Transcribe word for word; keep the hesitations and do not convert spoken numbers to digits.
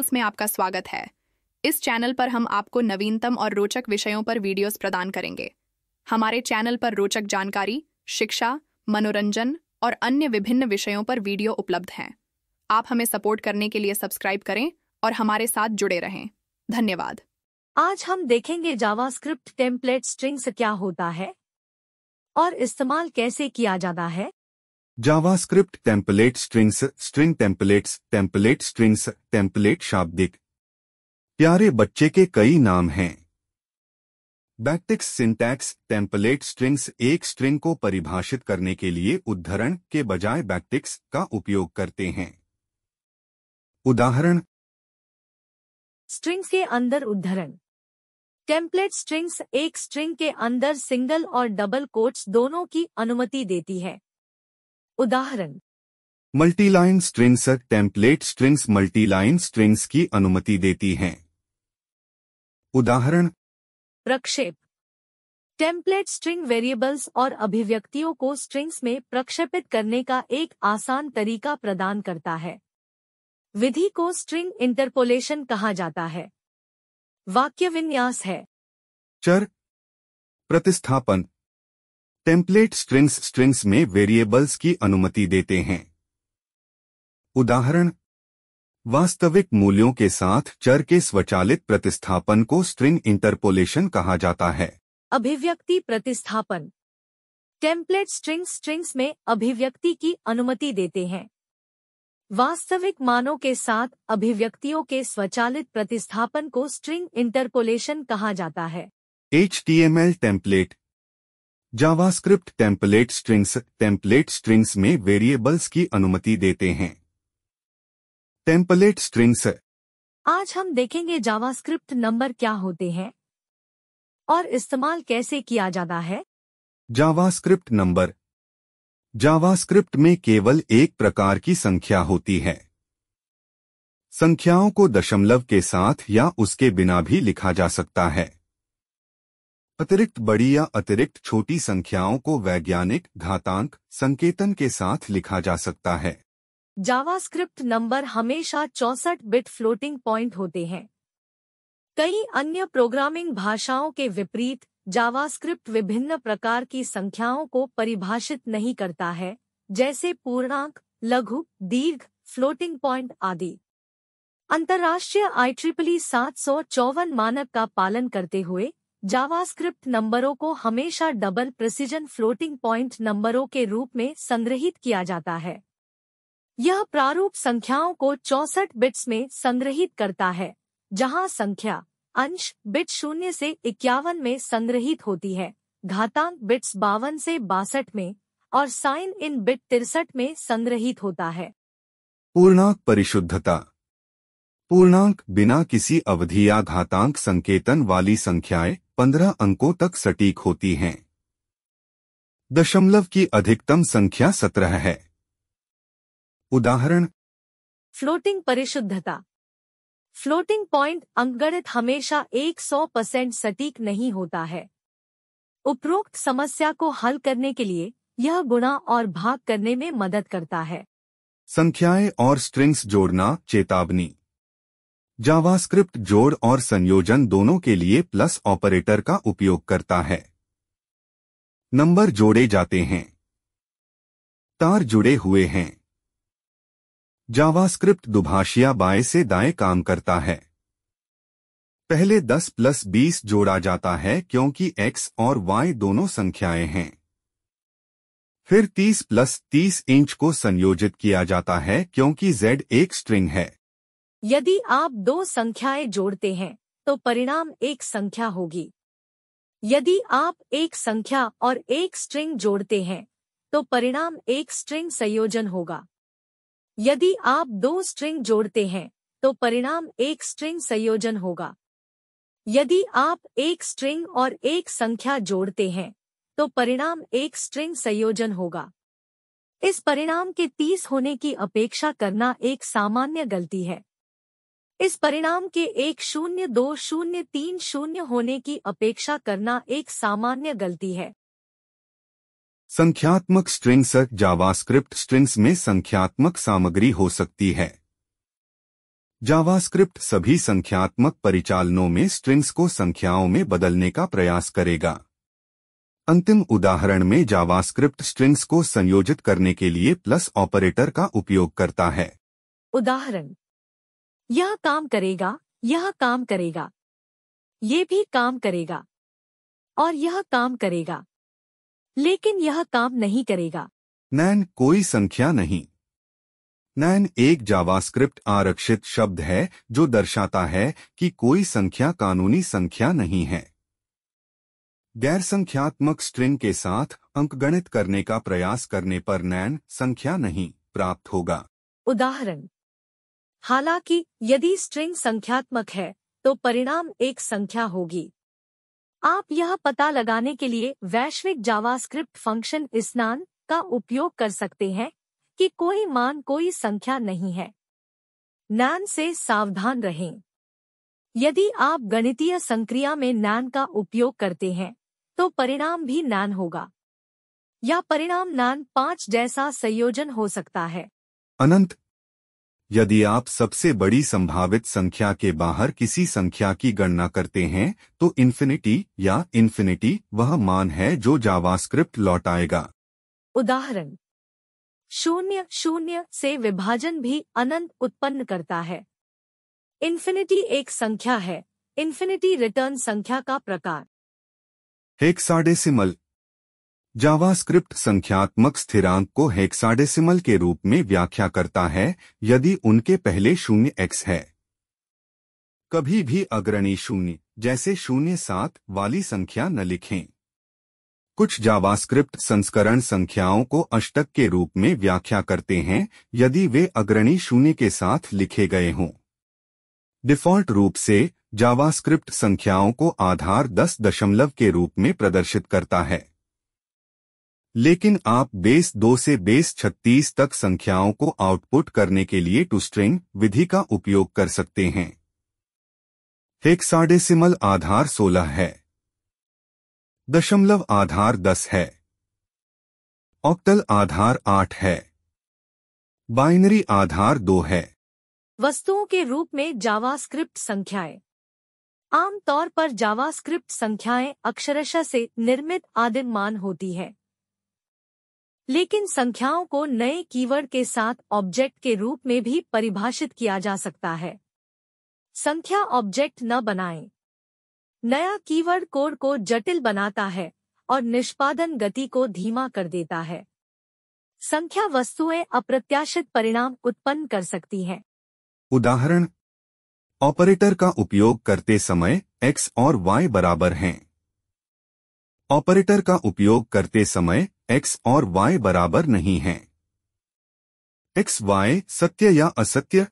Tutorials में आपका स्वागत है। इस चैनल पर हम आपको नवीनतम और रोचक विषयों पर वीडियोस प्रदान करेंगे। हमारे चैनल पर रोचक जानकारी, शिक्षा, मनोरंजन और अन्य विभिन्न विषयों पर वीडियो उपलब्ध हैं। आप हमें सपोर्ट करने के लिए सब्सक्राइब करें और हमारे साथ जुड़े रहें। धन्यवाद। आज हम देखेंगे जावास्क्रिप्ट टेम्पलेट स्ट्रिंग्स क्या होता है और इस्तेमाल कैसे किया जाता है। JavaScript template strings, string templates, template strings, template शाब्दिक प्यारे बच्चे के कई नाम हैं। बैक्टिक्स सिंटैक्स, टेम्पलेट स्ट्रिंग्स एक स्ट्रिंग को परिभाषित करने के लिए उद्धरण के बजाय बैक्टिक्स का उपयोग करते हैं। उदाहरण स्ट्रिंग्स के अंदर उद्धरण। टेम्पलेट स्ट्रिंग्स एक स्ट्रिंग के अंदर सिंगल और डबल कोट्स दोनों की अनुमति देती है। उदाहरण multiline strings. Template strings multiline strings की अनुमति देती हैं। उदाहरण प्रक्षेप। टेम्पलेट स्ट्रिंग वेरिएबल्स और अभिव्यक्तियों को स्ट्रिंग्स में प्रक्षेपित करने का एक आसान तरीका प्रदान करता है। विधि को स्ट्रिंग इंटरपोलेशन कहा जाता है। वाक्य विन्यास है चर प्रतिस्थापन। टेम्पलेट स्ट्रिंग्स स्ट्रिंग्स में वेरिएबल्स की अनुमति देते हैं। उदाहरण वास्तविक मूल्यों के साथ चर के स्वचालित प्रतिस्थापन को स्ट्रिंग इंटरपोलेशन कहा जाता है। अभिव्यक्ति प्रतिस्थापन। टेम्पलेट स्ट्रिंग्स स्ट्रिंग्स में अभिव्यक्ति की अनुमति देते हैं। वास्तविक मानों के साथ अभिव्यक्तियों के स्वचालित प्रतिस्थापन को स्ट्रिंग इंटरपोलेशन कहा जाता है। H T M L template. JavaScript template strings template strings में वेरिएबल्स की अनुमति देते हैं। Template strings. आज हम देखेंगे जावास्क्रिप्ट नंबर क्या होते हैं और इस्तेमाल कैसे किया जाता है। JavaScript number. जावास्क्रिप्ट में केवल एक प्रकार की संख्या होती है। संख्याओं को दशमलव के साथ या उसके बिना भी लिखा जा सकता है। अतिरिक्त बड़ी या अतिरिक्त छोटी संख्याओं को वैज्ञानिक घातांक संकेतन के साथ लिखा जा सकता है। जावास्क्रिप्ट नंबर हमेशा चौसठ बिट फ्लोटिंग पॉइंट होते हैं। कई अन्य प्रोग्रामिंग भाषाओं के विपरीत जावास्क्रिप्ट विभिन्न प्रकार की संख्याओं को परिभाषित नहीं करता है, जैसे पूर्णांक, लघु, दीर्घ, फ्लोटिंग पॉइंट आदि। अंतर्राष्ट्रीय आई ट्रिपल ई सात सौ चौवन मानक का पालन करते हुए जावास्क्रिप्ट नंबरों को हमेशा डबल प्रिसिजन फ्लोटिंग पॉइंट नंबरों के रूप में संग्रहित किया जाता है। यह प्रारूप संख्याओं को चौसठ बिट्स में संग्रहित करता है, जहां संख्या अंश बिट शून्य से इक्यावन में संग्रहित होती है, घातांक बिट्स बावन से बासठ में और साइन इन बिट तिरसठ में संग्रहित होता है। पूर्णांक परिशुद्धता। पूर्णांक बिना किसी अवधि या घातांक संकेतन वाली संख्याएं पंद्रह अंकों तक सटीक होती हैं। दशमलव की अधिकतम संख्या सत्रह है। उदाहरण फ्लोटिंग परिशुद्धता। फ्लोटिंग पॉइंट अंकगणित हमेशा सौ परसेंट सटीक नहीं होता है। उपरोक्त समस्या को हल करने के लिए यह गुणा और भाग करने में मदद करता है। संख्याएं और स्ट्रिंग्स जोड़ना। चेतावनी। जावास्क्रिप्ट जोड़ और संयोजन दोनों के लिए प्लस ऑपरेटर का उपयोग करता है। नंबर जोड़े जाते हैं, तार जुड़े हुए हैं। जावास्क्रिप्ट दुभाषिया बाएं से दाएं काम करता है। पहले दस प्लस बीस जोड़ा जाता है क्योंकि एक्स और वाई दोनों संख्याएं हैं। फिर तीस प्लस तीस इंच को संयोजित किया जाता है क्योंकि जेड एक स्ट्रिंग है। यदि आप दो संख्याएं जोड़ते हैं तो परिणाम एक संख्या होगी। यदि आप एक संख्या और एक स्ट्रिंग जोड़ते हैं तो परिणाम एक स्ट्रिंग संयोजन होगा। यदि आप दो स्ट्रिंग जोड़ते हैं तो परिणाम एक स्ट्रिंग संयोजन होगा। यदि आप एक स्ट्रिंग और एक संख्या जोड़ते हैं तो परिणाम एक स्ट्रिंग संयोजन होगा। इस परिणाम के तीस होने की अपेक्षा करना एक सामान्य गलती है। इस परिणाम के एक शून्य दो शून्य तीन शून्य होने की अपेक्षा करना एक सामान्य गलती है। संख्यात्मक स्ट्रिंग्स। जावास्क्रिप्ट स्ट्रिंग्स में संख्यात्मक सामग्री हो सकती है। जावास्क्रिप्ट सभी संख्यात्मक परिचालनों में स्ट्रिंग्स को संख्याओं में बदलने का प्रयास करेगा। अंतिम उदाहरण में जावास्क्रिप्ट स्ट्रिंग्स को संयोजित करने के लिए प्लस ऑपरेटर का उपयोग करता है। उदाहरण, यह काम करेगा, यह काम करेगा, ये भी काम करेगा और यह काम करेगा, लेकिन यह काम नहीं करेगा। नैन कोई संख्या नहीं। नैन एक जावास्क्रिप्ट आरक्षित शब्द है जो दर्शाता है कि कोई संख्या कानूनी संख्या नहीं है। गैर संख्यात्मक स्ट्रिंग के साथ अंकगणित करने का प्रयास करने पर नैन संख्या नहीं प्राप्त होगा। उदाहरण, हालांकि यदि स्ट्रिंग संख्यात्मक है तो परिणाम एक संख्या होगी। आप यह पता लगाने के लिए वैश्विक जावास्क्रिप्ट फंक्शन स्नान का उपयोग कर सकते हैं कि कोई मान कोई संख्या नहीं है। नैन से सावधान रहें। यदि आप गणितीय संक्रिया में नैन का उपयोग करते हैं तो परिणाम भी नैन होगा, या परिणाम नैन पाँच जैसा संयोजन हो सकता है। अनंत, यदि आप सबसे बड़ी संभावित संख्या के बाहर किसी संख्या की गणना करते हैं तो इन्फिनिटी या इन्फिनिटी वह मान है जो जावास्क्रिप्ट लौटाएगा। उदाहरण, शून्य शून्य से विभाजन भी अनंत उत्पन्न करता है। इन्फिनिटी एक संख्या है। इन्फिनिटी रिटर्न संख्या का प्रकार। हेक्साडेसिमल। जावास्क्रिप्ट संख्यात्मक स्थिरांक को हेक्साडेसिमल के रूप में व्याख्या करता है यदि उनके पहले शून्य एक्स है। कभी भी अग्रणी शून्य जैसे शून्य सात वाली संख्या न लिखें। कुछ जावास्क्रिप्ट संस्करण संख्याओं को अष्टक के रूप में व्याख्या करते हैं यदि वे अग्रणी शून्य के साथ लिखे गए हों। डिफ़ॉल्ट रूप से जावास्क्रिप्ट संख्याओं को आधार दस दशमलव के रूप में प्रदर्शित करता है, लेकिन आप बेस दो से बेस छत्तीस तक संख्याओं को आउटपुट करने के लिए टूस्ट्रिंग विधि का उपयोग कर सकते हैं। हेक्साडेसिमल आधार सोलह है, दशमलव आधार दस है, ऑक्टल आधार आठ है, बाइनरी आधार दो है। वस्तुओं के रूप में जावास्क्रिप्ट संख्याएं। आमतौर पर जावास्क्रिप्ट संख्याएं अक्षरशः से निर्मित आदिम मान होती है, लेकिन संख्याओं को नए कीवर्ड के साथ ऑब्जेक्ट के रूप में भी परिभाषित किया जा सकता है। संख्या ऑब्जेक्ट न बनाएं। नया कीवर्ड कोड को जटिल बनाता है और निष्पादन गति को धीमा कर देता है। संख्या वस्तुएं अप्रत्याशित परिणाम उत्पन्न कर सकती हैं। उदाहरण, ऑपरेटर का उपयोग करते समय x और y बराबर हैं। ऑपरेटर का उपयोग करते समय x और y बराबर नहीं हैं। एक्स वाई सत्य या असत्य